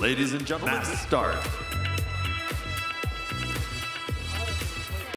Ladies and gentlemen, start.